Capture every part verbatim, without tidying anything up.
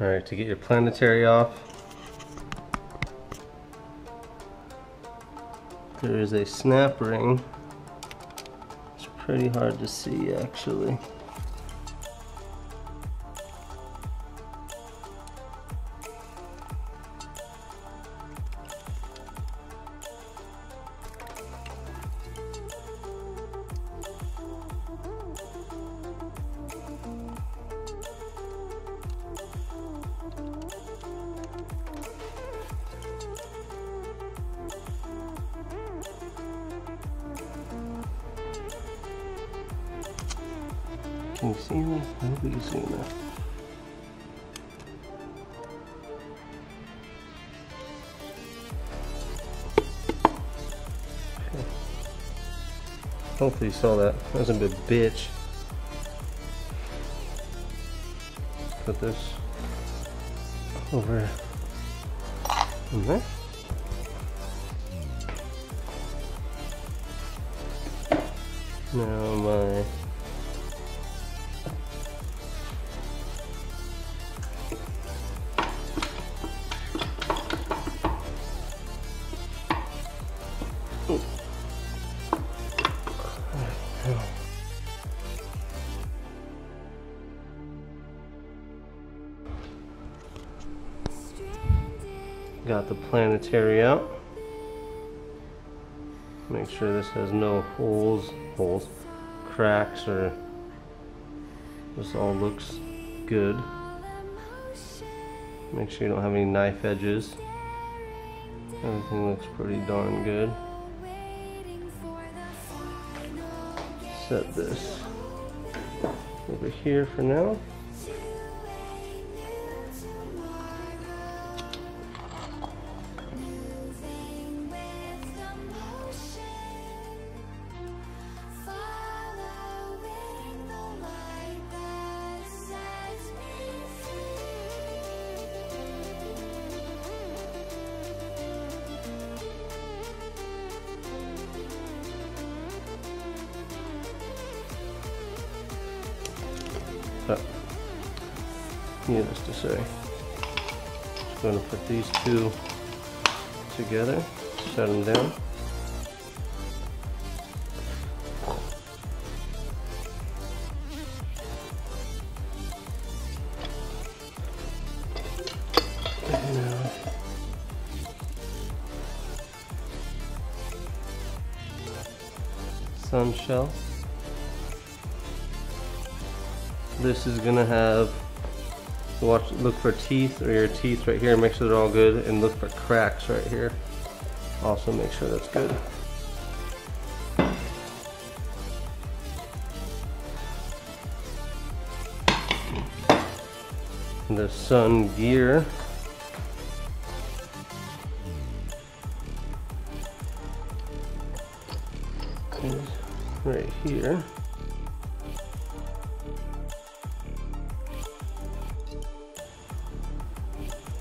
All right, to get your planetary off, there is a snap ring. It's pretty hard to see actually. Can you see this? I hope you can see this. Okay. Hopefully you saw that. That was a big bitch. Put this over in there. Now my got the planetary out. Make sure this has no holes, holes, cracks, or this all looks good. Make sure you don't have any knife edges. Everything looks pretty darn good. Set this over here for now. But needless to say, I'm going to put these two together, set them down. Sun shell. This is gonna have, watch, look for teeth or your teeth right here, make sure they're all good, and look for cracks right here. Also make sure that's good. The sun gear. Is right here.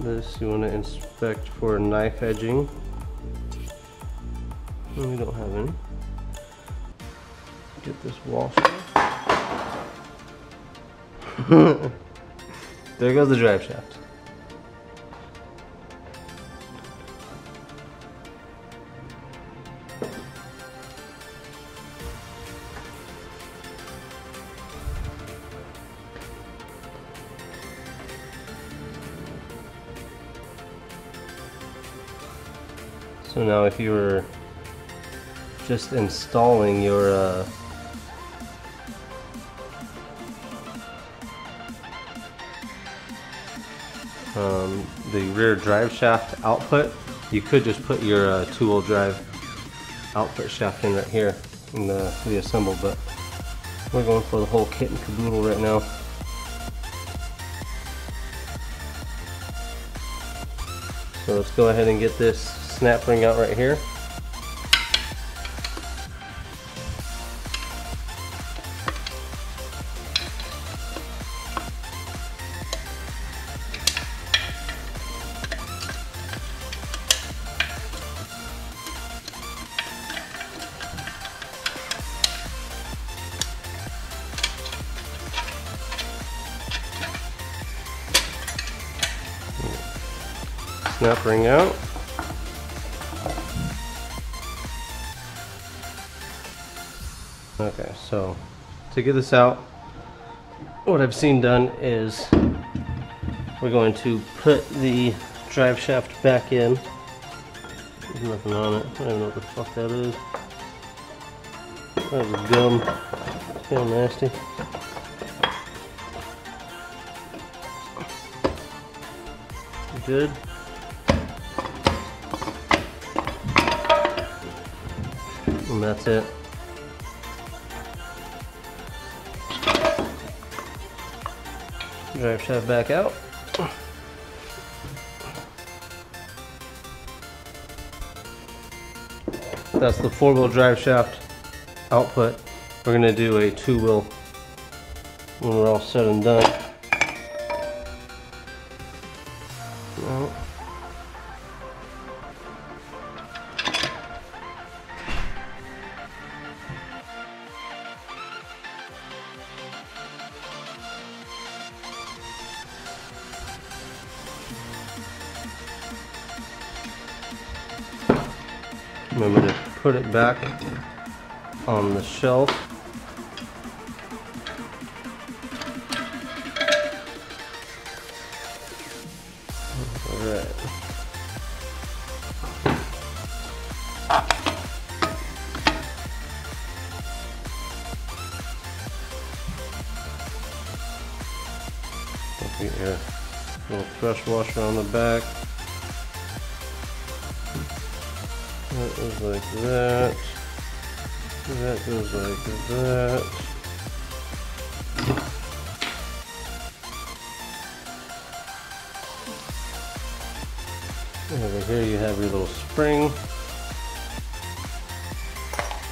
This you want to inspect for knife edging. We don't have any. Get this washer. There goes the drive shaft. So now if you were just installing your uh, um, the rear drive shaft output, you could just put your uh, two-wheel drive output shaft in right here in the reassemble, but we're going for the whole kit and caboodle right now. So let's go ahead and get this snap ring out right here. snap ring out. Okay, so to get this out, what I've seen done is we're going to put the drive shaft back in. There's nothing on it. I don't even know what the fuck that is. That was gum. It's kind of nasty. Good. And that's it. Drive shaft back out. That's the four-wheel drive shaft output. We're gonna do a two-wheel when we're all said and done. Out. Remember to put it back on the shelf. Get your little brush washer on the back. That goes like that. That goes like that. Over here you have your little spring.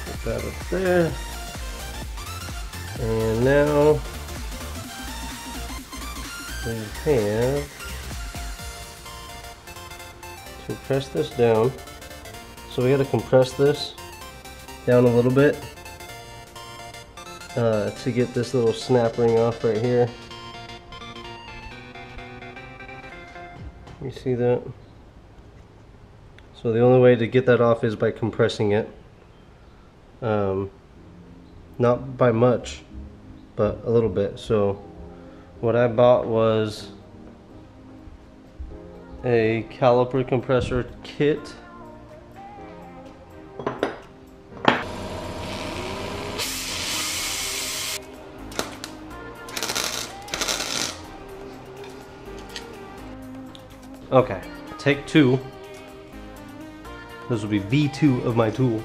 Put that up there. And now we have to press this down. So we got to compress this down a little bit uh, to get this little snap ring off right here. You see that? So the only way to get that off is by compressing it. Um, not by much, but a little bit. So what I bought was a caliper compressor kit. Okay, take two. This will be V two of my tool.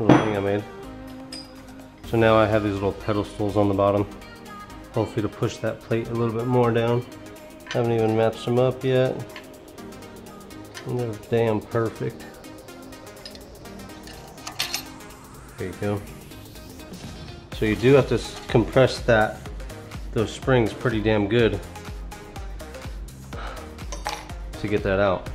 Little thing I made. So now I have these little pedestals on the bottom. Hopefully to push that plate a little bit more down. Haven't even matched them up yet. And they're damn perfect. There you go. So you do have to compress that, those springs pretty damn good to get that out.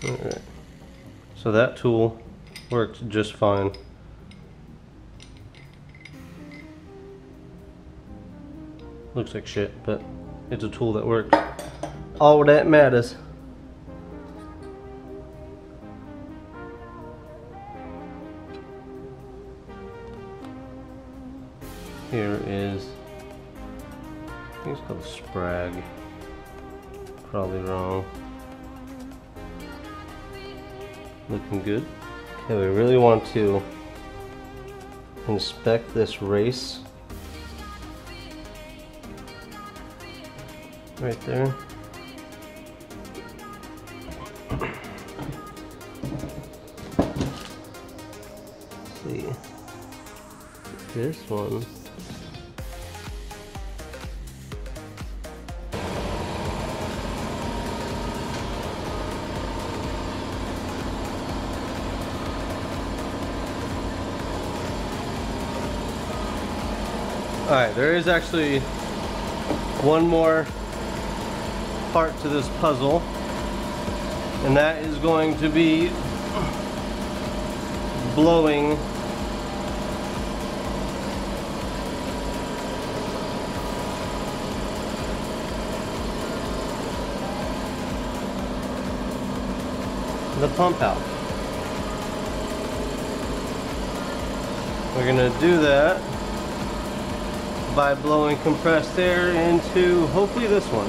Alright, so that tool worked just fine. Looks like shit, but it's a tool that works. All that matters. Here is, I think it's called Sprag. Probably wrong. Looking good. Okay, we really want to inspect this race right there. Let's see, this one. All right, there is actually one more part to this puzzle, and that is going to be blowing the pump out. We're gonna do that by blowing compressed air into hopefully this one.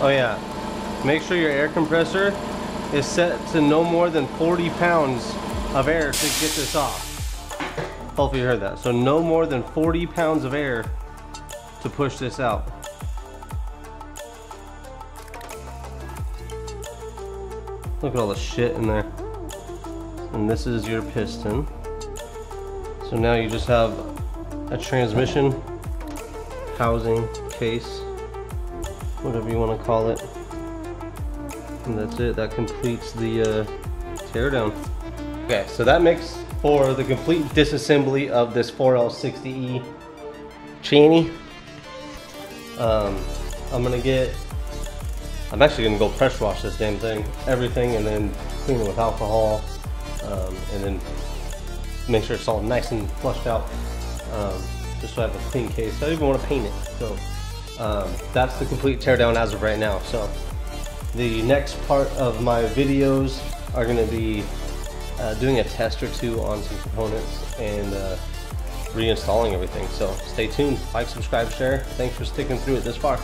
Oh yeah, make sure your air compressor is set to no more than forty pounds of air to get this off. Hopefully you heard that. So no more than forty pounds of air to push this out. Look at all the shit in there. And this is your piston. So now you just have a transmission, housing, case, whatever you want to call it. And that's it. That completes the uh, teardown. Okay, so that makes for the complete disassembly of this four L sixty E tranny. Um, I'm gonna get. I'm actually gonna go pressure wash this damn thing, everything, and then clean it with alcohol, um, and then make sure it's all nice and flushed out, um, just so I have a clean case. I don't even want to paint it. So um, that's the complete teardown as of right now. So the next part of my videos are gonna be uh, doing a test or two on some components and uh, reinstalling everything. So stay tuned. Like, subscribe, share. Thanks for sticking through it this far.